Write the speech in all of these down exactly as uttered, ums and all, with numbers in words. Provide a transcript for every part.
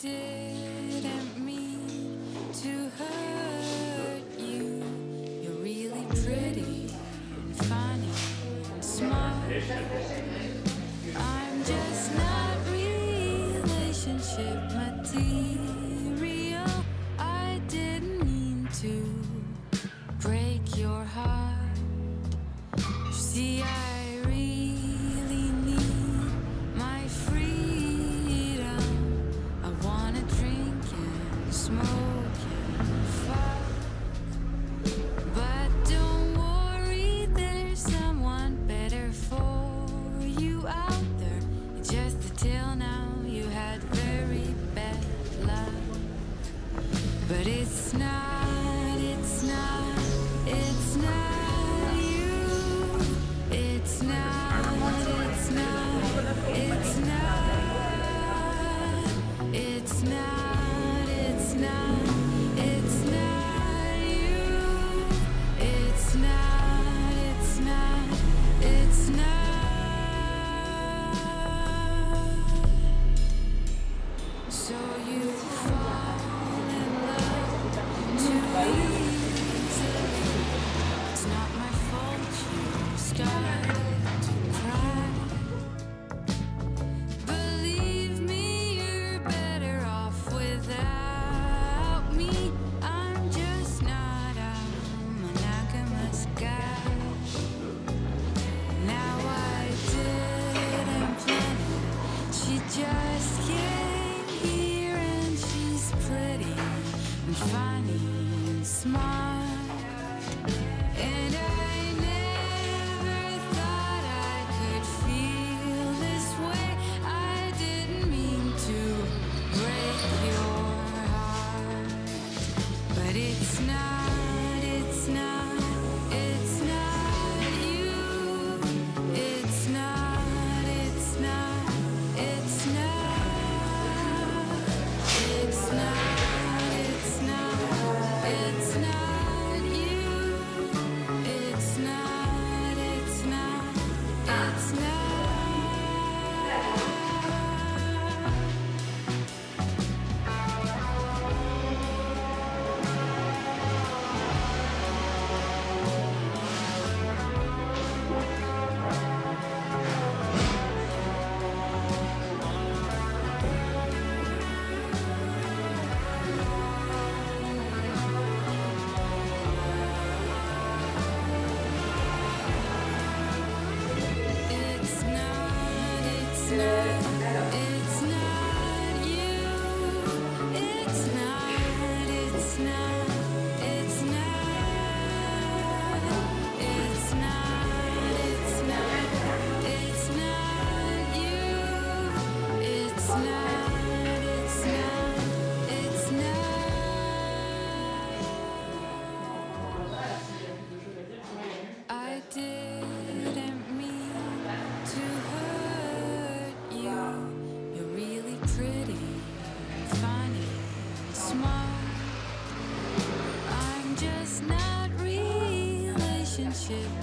didn't mean to hurt you. You're really pretty and funny and smart. I'm just not relationship material. I didn't mean to break your heart. You see, I but it's not, it's not, it's not you. It's not, it's not, it's not, it's not, it's not, it's not you. It's not, it's not, it's not. So you fall. It's not my fault you started to cry. Believe me, you're better off without me. I'm just not a monogamous guy. Now I didn't plan it. She just came here and she's pretty and funny. Smart, and I never thought I could feel this way. I didn't mean to break your heart, but it's not, it's not, it's not you. It's not, it's not, it's not, it's not.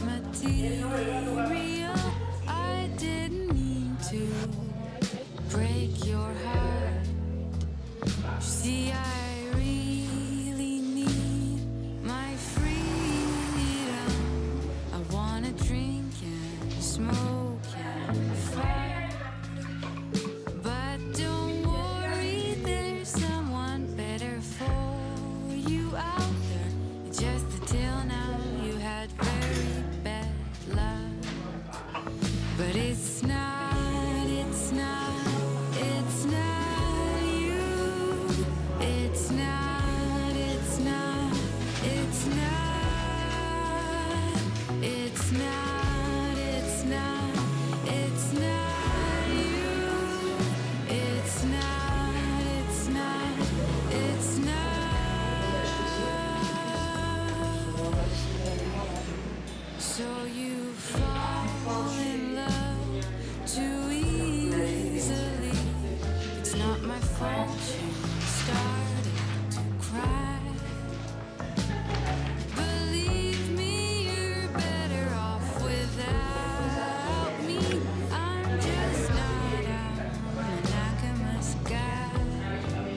Material, I didn't mean to break your heart. You see, I really need my freedom. I wanna drink and smoke and fight. But don't worry, there's someone better for you out there. Just until now, you had very bad luck. But it's not, it's not, it's not you. It's not, it's not, it's not, it's not, it's not, it's not you. It's not, it's not, it's not. So you fall in love too easily. It's not my fault you started to cry. Believe me, you're better off without me. I'm just not a monogamous guy.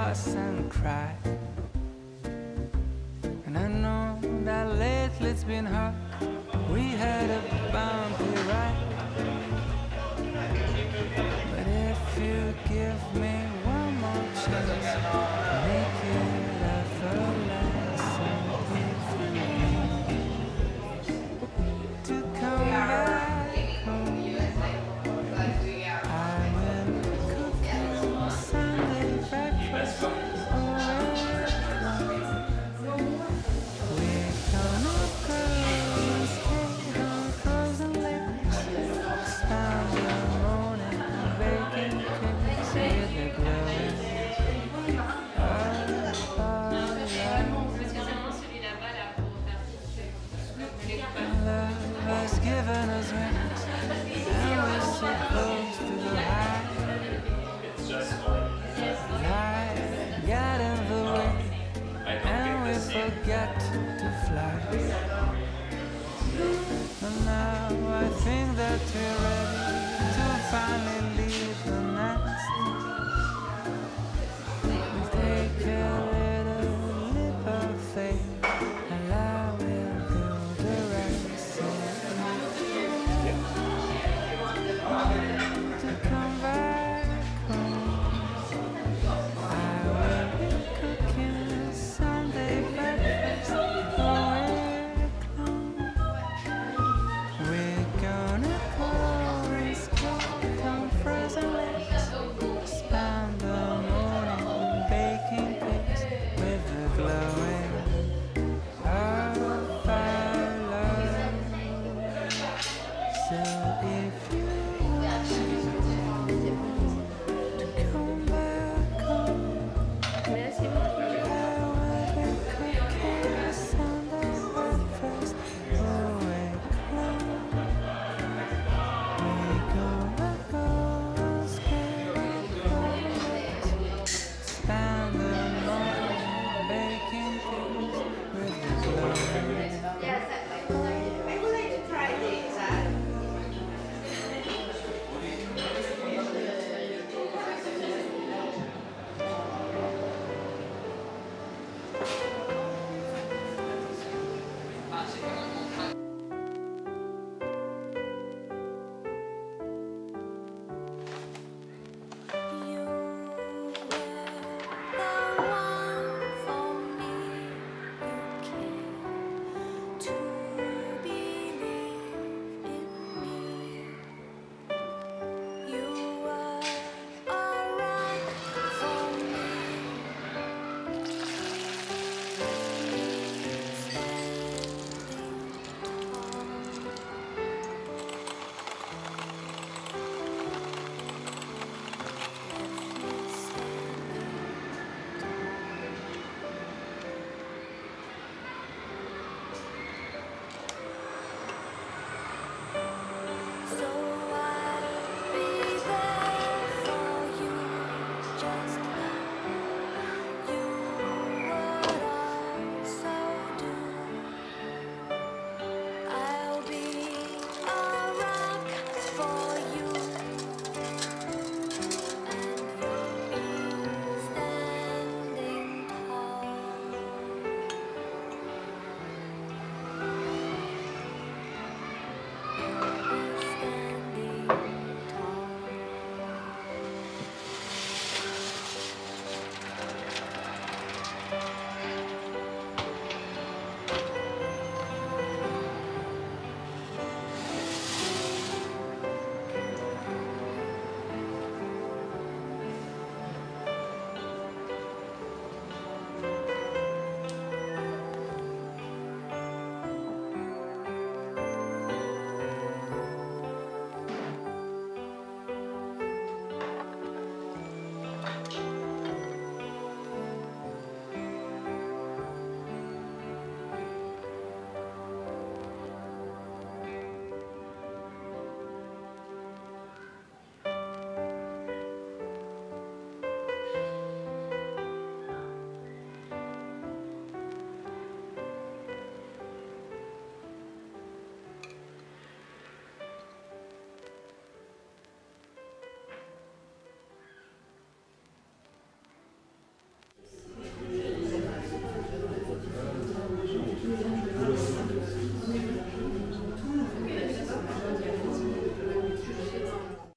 fuss and cry. And I know that lately it's been hard. We had a bumpy ride. But if you give me one more chance,